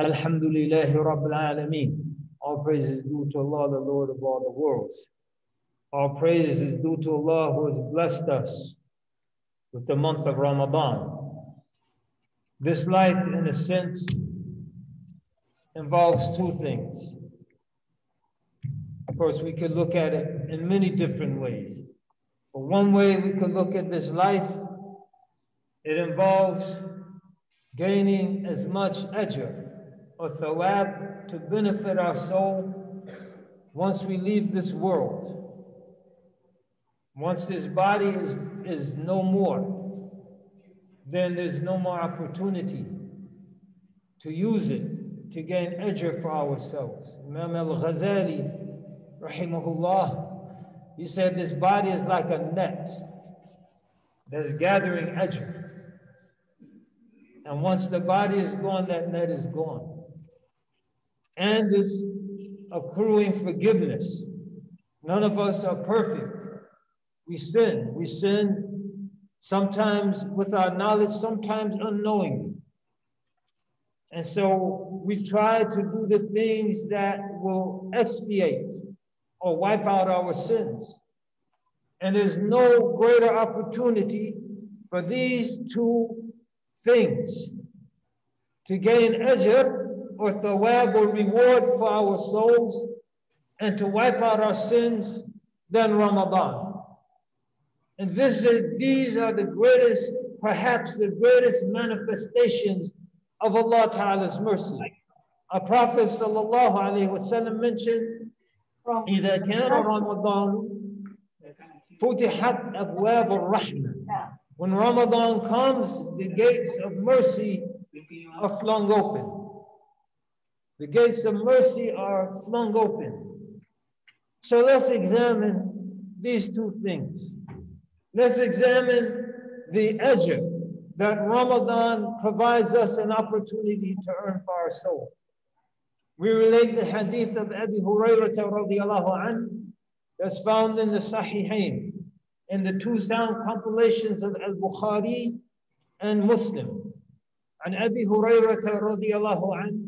Alhamdulillahi Rabbil Alameen. All praise is due to Allah, the Lord of all the worlds. All praise is due to Allah who has blessed us with the month of Ramadan. This life, in a sense, involves two things. Of course, we could look at it in many different ways. But one way we could look at this life, it involves gaining as much ajr or thawab to benefit our soul once we leave this world. Once this body is no more, then there's no more opportunity to use it to gain ajr for ourselves. Imam al-Ghazali, rahimahullah, he said this body is like a net that's gathering ajr. And once the body is gone, that net is gone. And it's accruing forgiveness. None of us are perfect. We sin. Sometimes with our knowledge, sometimes unknowingly. And so we try to do the things that will expiate or wipe out our sins. And there's no greater opportunity for these two things to gain ajr or thawab or reward for our souls and to wipe out our sins than Ramadan. And these are the greatest, perhaps the greatest manifestations of Allah Ta'ala's mercy. Our Prophet Sallallahu Alaihi Wasallam mentioned, إِذَا كَانَ رَمَضَانُ فُتِحَتْ أَبْوَابُ الرَّحْمَةِ. When Ramadan comes, the gates of mercy are flung open. The gates of mercy are flung open. So let's examine these two things. Let's examine the ajr that Ramadan provides us an opportunity to earn for our soul. We relate the hadith of Abi Hurayrata radiallahu anhu that's found in the Sahihain, in the two sound compilations of Al-Bukhari and Muslim. And Abi Hurayrata radiallahu anhu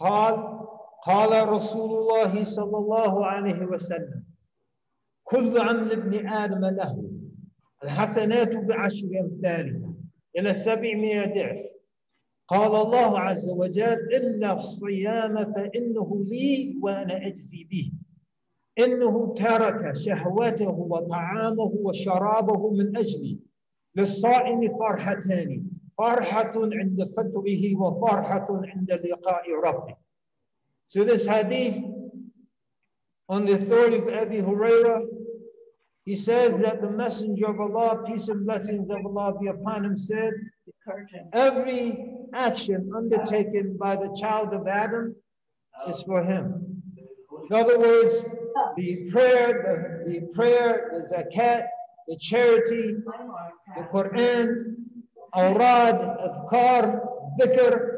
قال رسول الله صلى الله عليه وسلم كل عمل ابن آدم له الحسنات بعشر أمثالها إلى 700 ضعف. قال الله عز وجل إلا الصيام فإنه لي وأنا أجزي به إنه ترك شهوته وطعامه وشرابه من أجلي للصائم فرحتان فرحة عند فطره وفرحة عند لقاء ربه. So this hadith on the authority of Abi Hurairah, he says that the Messenger of Allah, peace and blessings of Allah be upon him, said, every action undertaken by the child of Adam is for him. In other words, the prayer, the zakat, the charity, the Quran, awrad, adhkar, dhikr,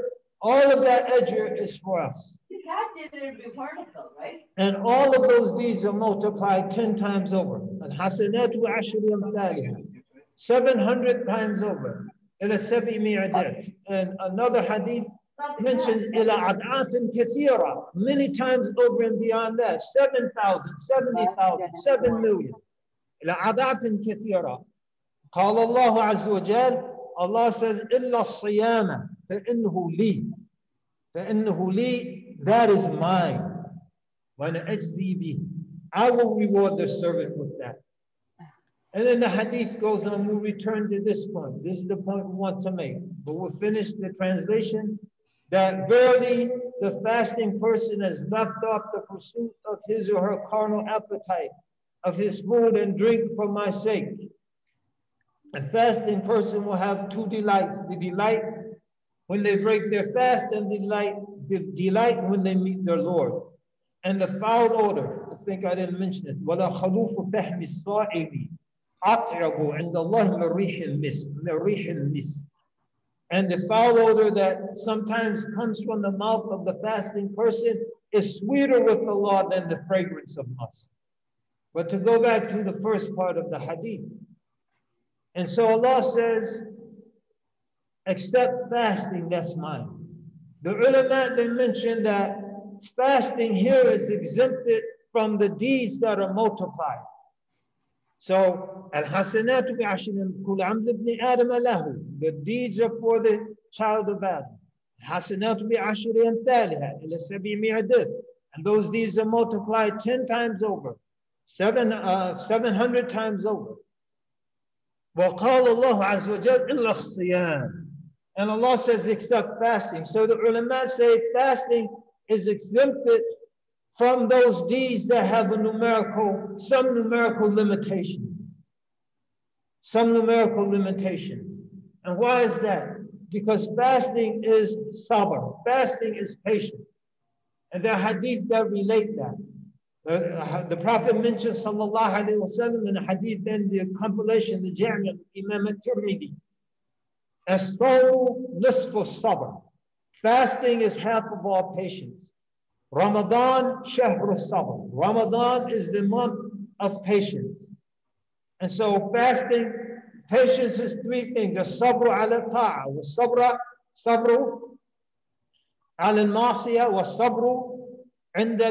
all of that ajr is for us. That didn't be particle, right? And all of those deeds are multiplied 10 times over. And hasanatu ashri amthaliha, 700 times over. Ila sabi mi'adif. And another hadith mentions ila ad'athin kathira, many times over and beyond that. 7,000, 70,000, 7 million. Ila ad'athin kathira. Qala Allah azza wa jal, Allah says, illa siyama, fa'innuhu li. Fa'innuhu li. That is mine. I will reward the servant with that. And then the hadith goes on. We'll return to this point. This is the point we want to make. But we'll finish the translation. That verily the fasting person has left off the pursuit of his or her carnal appetite, of his food and drink for my sake. A fasting person will have two delights. The delight when they break their fast, and delight when they meet their Lord. And the foul odor, I think I didn't mention it. وَلَا خَلُوفُ فَحْمِ الصَّائِمِ أَطْعَبُ عِنْدَ اللَّهِ مَرِيحِ الْمِسْ. And the foul odor that sometimes comes from the mouth of the fasting person is sweeter with Allah than the fragrance of musk. But to go back to the first part of the hadith. And so Allah says, except fasting, that's mine. The ulama, they mentioned that fasting here is exempted from the deeds that are multiplied. So, al-hasanatu bi'ashrin kullu 'amlin ibn Adam lahu. The deeds are for the child of Adam. Al-hasanatu bi'ashrin amthaliha ila sab'i adad. And those deeds are multiplied 10 times over, 700 times over. وَقَالَ اللَّهُ عَزَّ وَجَلَّ إِلَّا الصِّيَامُ. And Allah says except fasting. So the ulama say fasting is exempted from those deeds that have a numerical, some numerical limitations. And why is that? Because fasting is sabr, fasting is patience. And there are hadith that relate that. The Prophet mentioned sallallahu alayhi wa sallam in a hadith in the compilation, the Jami' of Imam al-Tirmidhi. As-sawm nisfu sabr. Fasting is half of all patience. Ramadan shahru sabr. Ramadan is the month of patience. And so fasting, patience is three things. As-sabru ala ta'a, was-sabru ala al-masiyah, was-sabru عند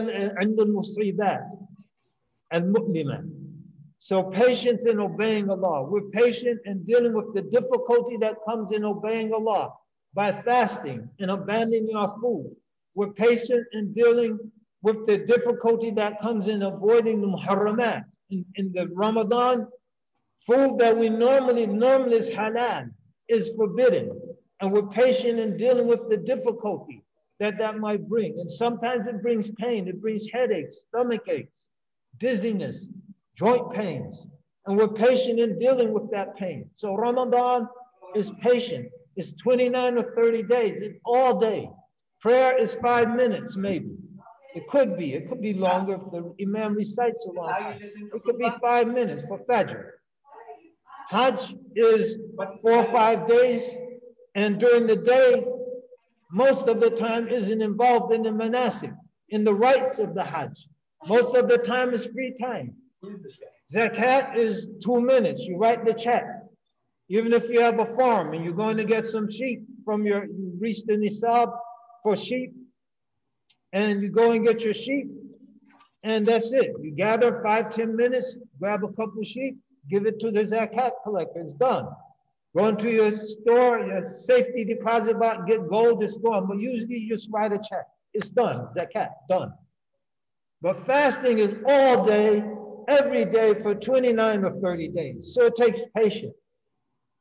المصيبات المؤلمة. So patience in obeying Allah. We're patient in dealing with the difficulty that comes in obeying Allah by fasting and abandoning our food. We're patient in dealing with the difficulty that comes in avoiding the muharramat. In the Ramadan, food that we normally is halal is forbidden. And we're patient in dealing with the difficulty that might bring. And sometimes it brings pain, it brings headaches, stomach aches, dizziness, joint pains. And we're patient in dealing with that pain. So Ramadan is patient. It's 29 or 30 days, it's all day. Prayer is 5 minutes maybe. It could be longer if the imam recites a long time. It could be 5 minutes for Fajr. Hajj is 4 or 5 days, and during the day, most of the time isn't involved in the manasik, in the rites of the Hajj. Most of the time is free time. Zakat is 2 minutes. You write the check. Even if you have a farm and you're going to get some sheep from your, you reach the nisab for sheep, and you go and get your sheep, and that's it. You gather 5, 10 minutes, grab a couple sheep, give it to the zakat collector. It's done. Go into your store, your safety deposit box, get gold, it's gone. But usually you just write a check. It's done, zakat, done. But fasting is all day, every day for 29 or 30 days. So it takes patience.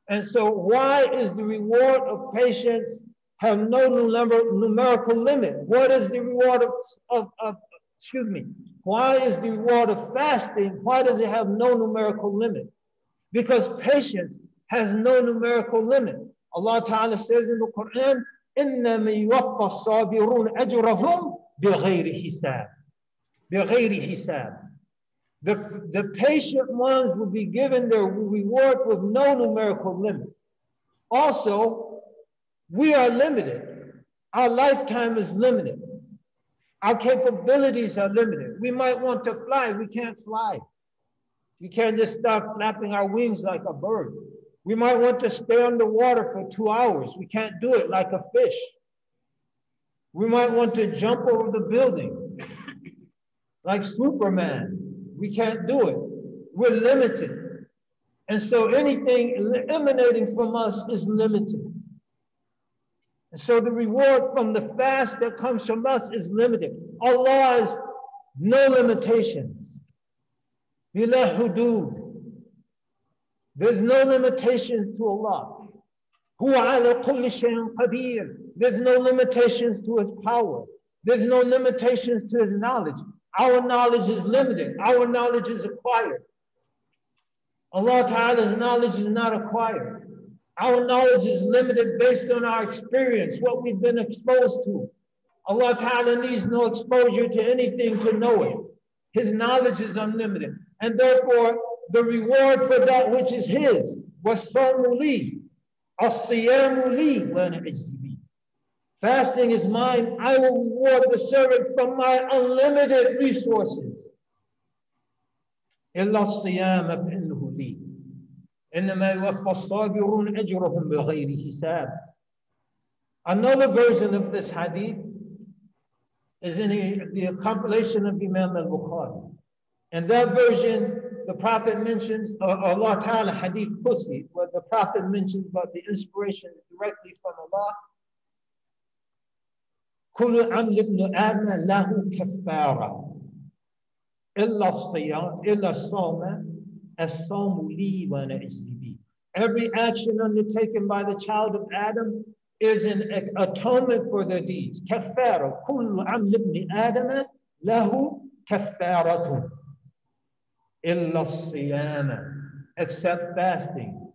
And so why is the reward of patience have no numerical limit? What is the reward why is the reward of fasting, why does it have no numerical limit? Because patience has no numerical limit. Allah Ta'ala says in the Quran, إِنَّمَا يُوَفَّى الصَّابِرُونَ أَجْرَهُمْ بِغَيْرِ حِسَابٍ. بِغَيْرِ حِسَابٍ. The patient ones will be given their reward with no numerical limit. Also, we are limited. Our lifetime is limited. Our capabilities are limited. We might want to fly, we can't fly. We can't just start flapping our wings like a bird. We might want to stay underwater for 2 hours. We can't do it like a fish. We might want to jump over the building like Superman. We can't do it. We're limited. And so anything emanating from us is limited. And so the reward from the fast that comes from us is limited. Allah has no limitations. Bila hudud. There's no limitations to Allah. There's no limitations to His power. There's no limitations to His knowledge. Our knowledge is limited. Our knowledge is acquired. Allah Ta'ala's knowledge is not acquired. Our knowledge is limited based on our experience, what we've been exposed to. Allah Ta'ala needs no exposure to anything to know it. His knowledge is unlimited. And therefore, the reward for that which is His was sawmuli, as-siyamuli wa ana ajzi. Fasting is mine. I will reward the servant from my unlimited resources. Illa as-siyama fa innahu li. Innama yuwaffa as-sabirun ajrahum bighayri hisab. Another version of this hadith is in the compilation of Imam al-Bukhari. And that version, the Prophet mentions, Allah Ta'ala Hadith Qudsi, where the Prophet mentions about the inspiration directly from Allah. Kullu amli ibn Adna lahu kaffara illa siyam illa sawma as-sawmu li wa ana ajzibi. Every action undertaken by the child of Adam is an atonement for their deeds. Kaffara. Kullu amli ibn Adama lahu kaffaratun illa siyama, except fasting.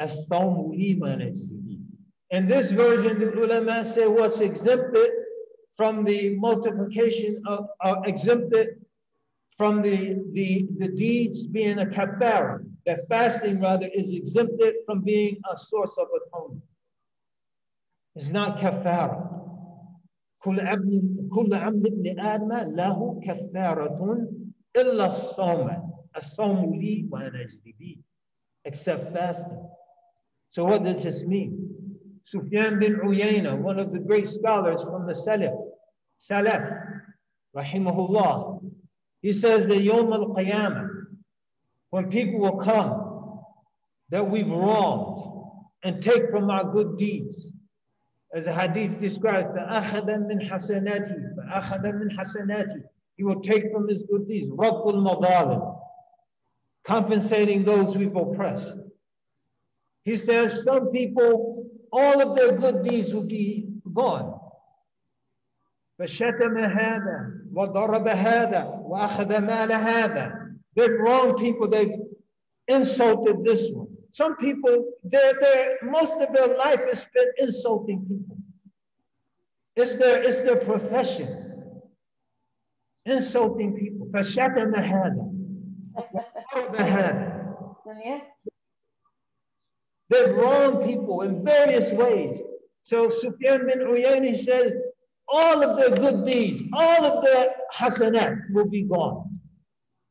As-sawmu li wa ana ajzibi. In this version, the ulama say what's exempted from the multiplication of, exempted from the deeds being a kaffara, that fasting rather is exempted from being a source of atonement. It's not kaffara. Kull amd ibn Adama lahu kaffaratun illa as-sawm, as-sawm li wa ana ajzibi, except fasting. So what does this mean? Sufyan bin Uyayna, one of the great scholars from the Salaf, rahimahullah, he says that Yawm al-Qiyamah, when people will come that we've wronged and take from our good deeds, as the hadith describes, فَأَخَذَ مِنْ حَسَنَاتِهِ, he will take from his good deeds, رَبُّ الْمَظَالِمِ, compensating those we've oppressed. He says some people, all of their good deeds will be gone. They've wronged people, they've insulted this one. Some people, most of their life is spent insulting people. It's their profession, insulting people. They've wronged people in various ways. So Sufyan bin Uyayna says, all of their good deeds, all of their hasanat will be gone.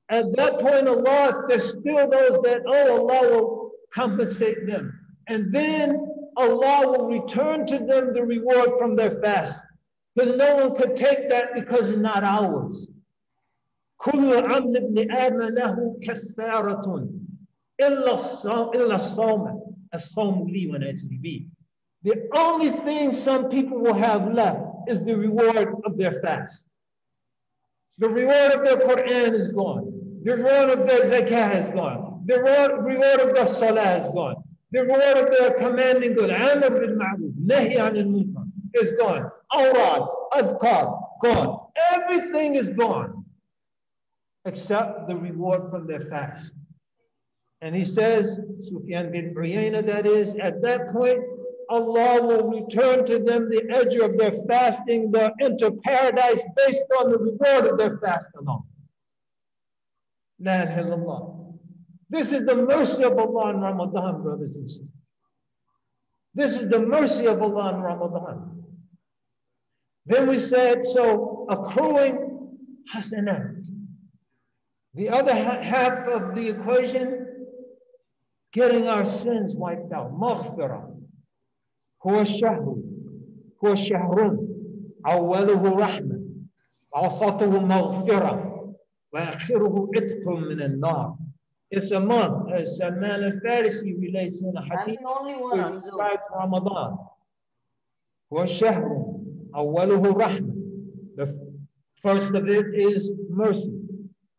At that point, Allah, if there's still those that, oh, Allah will compensate them. And then Allah will return to them the reward from their fast. Because no one could take that because it's not ours. Kullu amli ibn Adama lahu kaffaratun illa as-sawm. The only thing some people will have left is the reward of their fast. The reward of their Quran is gone. The reward of their zakah is gone. The reward of their salah is gone. The reward of their commanding good, amr bil ma'ruf, nahi anil munkar, is gone. Awrad, azkar, gone. Everything is gone except the reward from their fast. And he says, Sufyan bin Uyayna, that is, at that point, Allah will return to them the edge of their fasting, they'll enter paradise based on the reward of their fast alone. La ilaha illallah. This is the mercy of Allah in Ramadan, brothers and sisters. This is the mercy of Allah in Ramadan. Then we said, so accruing hasanat. The other half of the equation, getting our sins wiped out. Maghfirah. Huwa shahru. Huwa shahrun. Awwaluhu rahmah. Awsatuhu maghfirah. Wa akhiruhu itqun min an-nar. It's a month, as Salman al-Pharisee relates in the hadith. I'm the only one who describes Ramadan. Huwa shahrun. Awwaluhu rahmah. The first of it is mercy.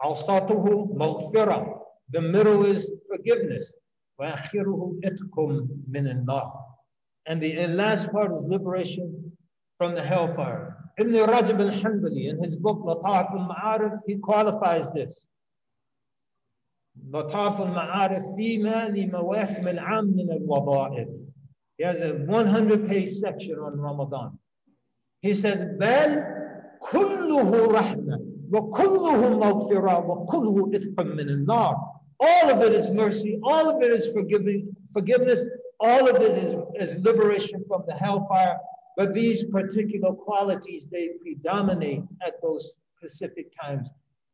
Awsatuhu maghfirah. The middle is forgiveness. And the last part is liberation from the hellfire. Ibn Rajab al-Hanbali, in his book, Lata'af al-Ma'arif, he qualifies this. Lata'af al-Ma'arif fima li mawasim al-'am min al-wada'if. He has a 100-page section on Ramadan. He said, bal kulluhu rahma, wa kulluhu maghfira, wa kulluhu itqam min al-nar. All of it is mercy, all of it is forgiveness, all of this is liberation from the hellfire, but these particular qualities, they predominate at those specific times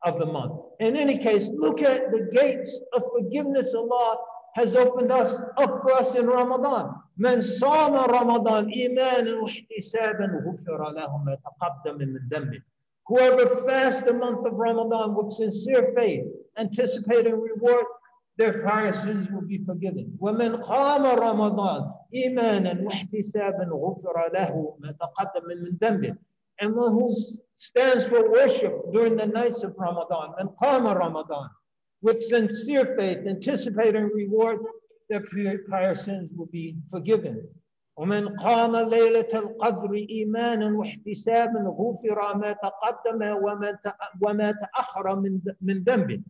of the month. In any case, look at the gates of forgiveness Allah has opened up for us in Ramadan. من صام رمضان إيمانا واحتسابا غفر له ما تقدم من ذنبه. Whoever fasts the month of Ramadan with sincere faith, anticipating reward, their prior sins will be forgiven. وَمَنْ قَامَ رَمَضَانَ إِيمَانًا وَاحْتِسَابًا غُفِرَ لَهُ مَا تَقَدَّمَ مِنْ ذَنْبِهِ. And one who stands for worship during the nights of Ramadan, مَنْ قَامَ رَمَضَانَ, with sincere faith, anticipating reward, their prior sins will be forgiven. وَمَنْ قَامَ لَيْلَةَ الْقَدْرِ إِيمَانًا وَاحْتِسَابًا غُفِرَ مَا تَقَدَّمَ وَمَا تَأَخَّرَ مِنْ ذَنْبِهِ.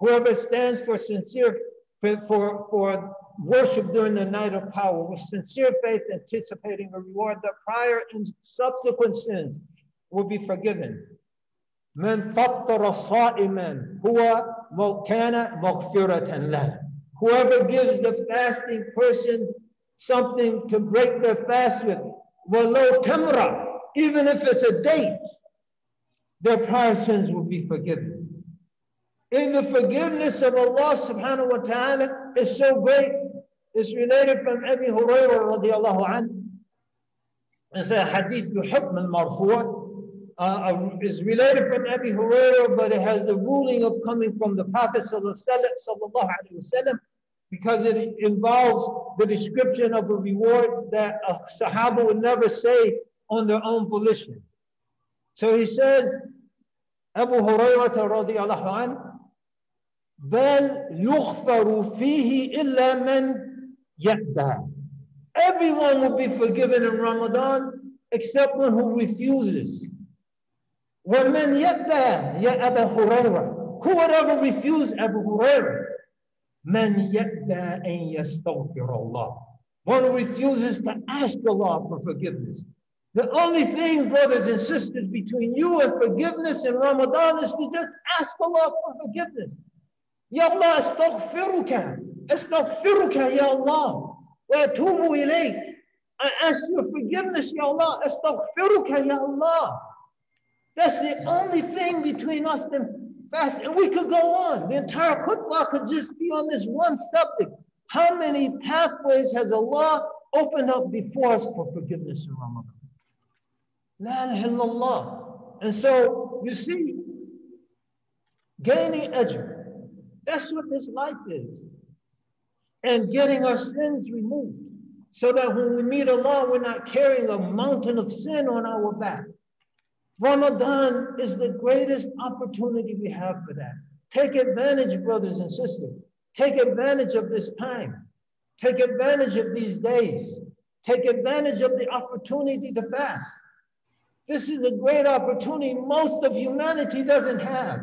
Whoever stands for sincere for worship during the night of power with sincere faith, anticipating a reward, the prior and subsequent sins will be forgiven. من فطر صائما هو كان مغفرة له. Whoever gives the fasting person something to break their fast with, ولو تمرة, even if it's a date, their prior sins will be forgiven. And the forgiveness of Allah subhanahu wa ta'ala is so great. It's related from Abi Hurayrata radiallahu anhu. It's a hadith yuhukm al-marfu'. It's related from Abi Hurayrata, but it has the ruling of coming from the Prophet sallallahu alayhi wasallam, because it involves the description of a reward that a Sahaba would never say on their own volition. So he says, Abu Hurayrata radiallahu anhu, بَلْ يُغْفَرُ فِيهِ إِلَّا مَنْ يَأْبَى. Everyone will be forgiven in Ramadan except one who refuses. وَمَنْ يَأْبَى يَا أَبَى هُرَيْرَةَ. Whoever refuses, Abu Hurayrata, مَنْ يَأْبَى أَنْ يَسْتَغْفِرَ اللَّهِ. One who refuses to ask Allah for forgiveness. The only thing, brothers and sisters, between you and forgiveness in Ramadan is to just ask Allah for forgiveness. Ya Allah, astaghfiruka, Ya Allah, wa atubu ilayk. I ask your forgiveness, Ya Allah, astaghfiruka, Ya Allah. That's the only thing between us and fast. And we could go on. The entire khutbah could just be on this one subject. How many pathways has Allah opened up before us for forgiveness in Ramadan? La ilaha illallah. And so, you see, gaining ajr, that's what this life is. And getting our sins removed, so that when we meet Allah, we're not carrying a mountain of sin on our back. Ramadan is the greatest opportunity we have for that. Take advantage, brothers and sisters. Take advantage of this time. Take advantage of these days. Take advantage of the opportunity to fast. This is a great opportunity most of humanity doesn't have.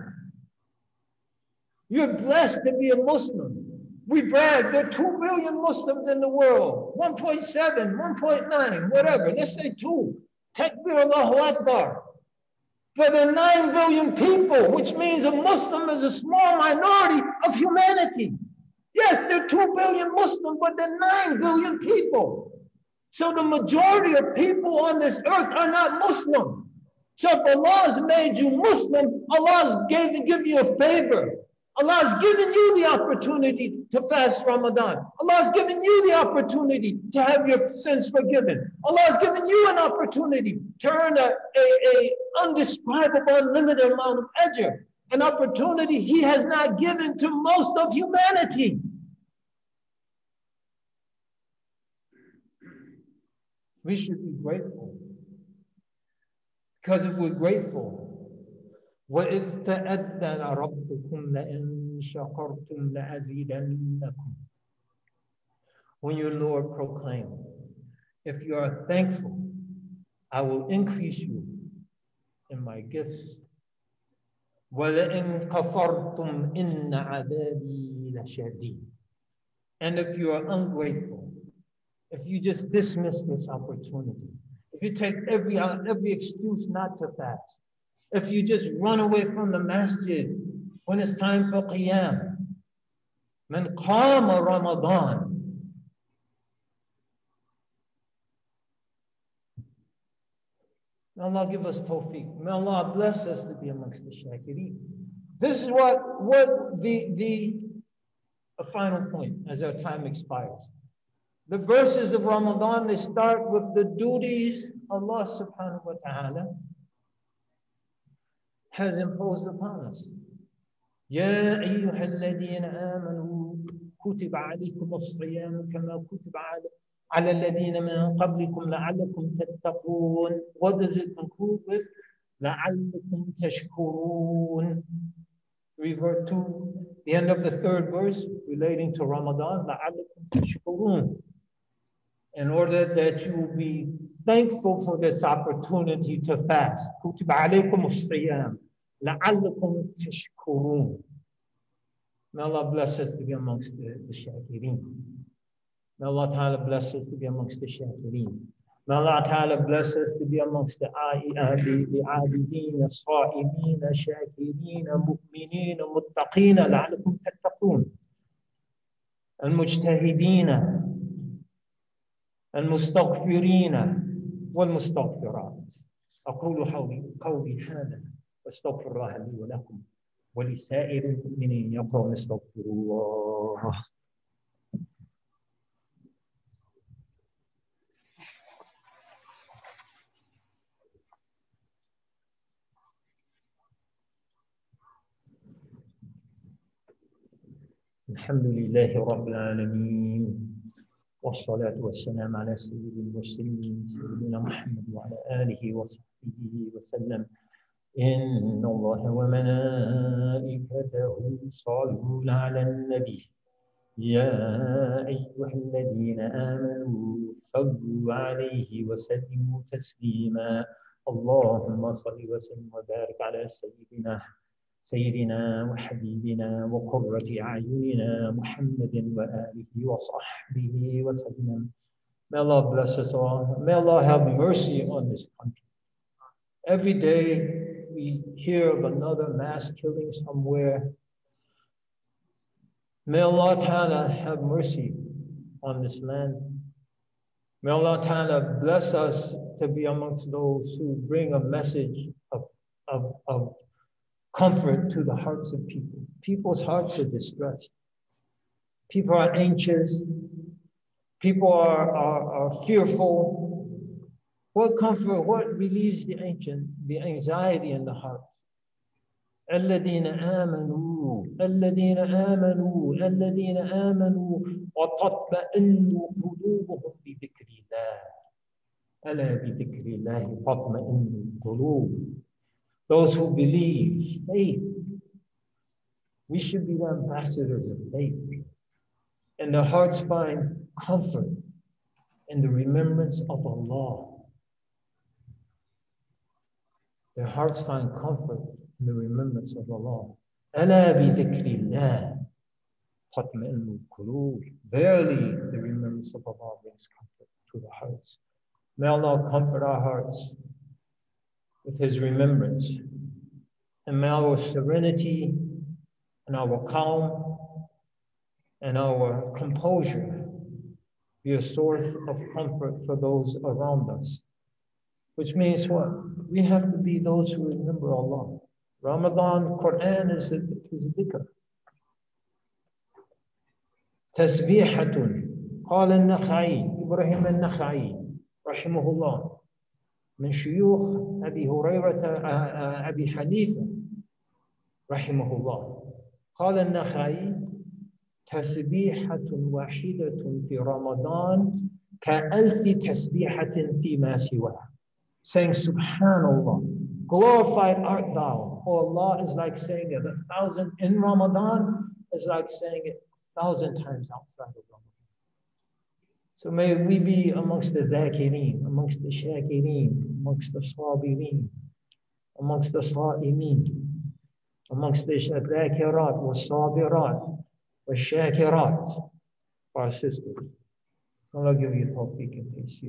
You're blessed to be a Muslim. We brag, there are 2 billion Muslims in the world, 1.7, 1.9, whatever. Let's say 2. Takbir Allahu Akbar. But there are 9 billion people, which means a Muslim is a small minority of humanity. Yes, there are 2 billion Muslims, but there are 9 billion people. So the majority of people on this earth are not Muslim. So if Allah has made you Muslim, Allah has given you a favor. Allah has given you the opportunity to fast Ramadan. Allah has given you the opportunity to have your sins forgiven. Allah has given you an opportunity to earn a undescribable, unlimited amount of ajr, an opportunity He has not given to most of humanity. We should be grateful, because if we're grateful, وَإِذْ تَأَذَّنَ رَبُّكُمْ لَإِنْ شَكَرْتُمْ لَأَزِيدَنَّكُمْ. When your Lord proclaimed, if you are thankful, I will increase you in my gifts. وَلَإِنْ كَفَرْتُمْ إِنَّ عَذَابِي لَشَدِيدٌ. And if you are ungrateful, if you just dismiss this opportunity, if you take every excuse not to fast, if you just run away from the masjid when it's time for qiyam, man qama Ramadan. May Allah give us tawfiq. May Allah bless us to be amongst the shakirin. This is what the a final point as our time expires. The verses of Ramadan, they start with the duties Allah subhanahu wa ta'ala has imposed upon us. Ya ayyuhalladheena amanu kutiba alaykumus siyam kama kutiba ala alladheena min qablikum la'allakum tattaqoon. What does it conclude with? La'allakum tashkurun. Revert to the end of the third verse relating to Ramadan. La'allakum tashkurun. In order that you will be thankful for this opportunity to fast. Kutiba alaykum as-siyam la'allakum tashkurun. May Allah bless us to be amongst the shakirin. May Allah ta'ala bless us to be amongst the shakirin. May Allah ta'ala bless us to be amongst the abideen, as-sa'imeen, shakirin, mu'mineen, muttaqeen, la'allakum tattaqoon. Al-mujtahideen. المستغفرين والمستغفرات أقول قولي هذا واستغفر الله لي ولكم ولسائر المؤمنين يقوم استغفروا الله. الحمد لله رب العالمين والصلاة والسلام على سيد المرسلين سيدنا محمد وعلى آله وصحبه وسلم. إن الله وملائكته يصلون على النبي يا أيها الذين آمنوا صلوا عليه وسلموا تسليما. اللهم صل وسلم وبارك على سيدنا وحبيبنا وقرة أعيننا محمد وآله وصحبه وسلم. May Allah bless us all. May Allah have mercy on this country. Every day we hear of another mass killing somewhere. May Allah ta'ala have mercy on this land. May Allah ta'ala bless us to be amongst those who bring a message of comfort to the hearts of people. People's hearts are distressed. People are anxious. People are fearful. What comfort, what relieves the anxiety in the heart? الَّذِينَ آمَنُوا الَّذِينَ آمَنُوا الَّذِينَ آمَنُوا وَتَطْمَئِنُّ قُلُوبُهُمْ بِذِكْرِ اللَّهِ أَلَا بِذِكْرِ اللَّهِ تَطْمَئِنُّ الْقُلُوبُ. Those who believe, faith. We should be the ambassadors of faith. And their hearts find comfort in the remembrance of Allah. Their hearts find comfort in the remembrance of Allah. أَلَا بِذِكْرِ اللَّهِ تَطْمَئِنُّ الْقُلُوبُ. Verily, the remembrance of Allah brings comfort to the hearts. May Allah comfort our hearts with his remembrance. And may our serenity and our calm and our composure be a source of comfort for those around us. Which means what? We have to be those who remember Allah. Ramadan, Quran is dhikr. Tasbihatun. Qala al-Nakha'i, Ibrahim al-Nakha'i, rahimahullah. من شيوخ أبي هريرة أبي حنيثة رحمه الله. قال النخعي تسبيحة واحدة في رمضان كألف تسبيحة فيما سواه. Saying subhanallah, glorified art thou. Oh, Allah is like saying it 1,000 in Ramadan is like saying it 1,000 times outside of Ramadan. So may we be amongst the dhakireen, amongst the shakireen, amongst the sabireen, amongst the sa'imeen, amongst the dhakirat, wa sabirat, wa shakirat, our sisters. Allah give you tawfiq and peace.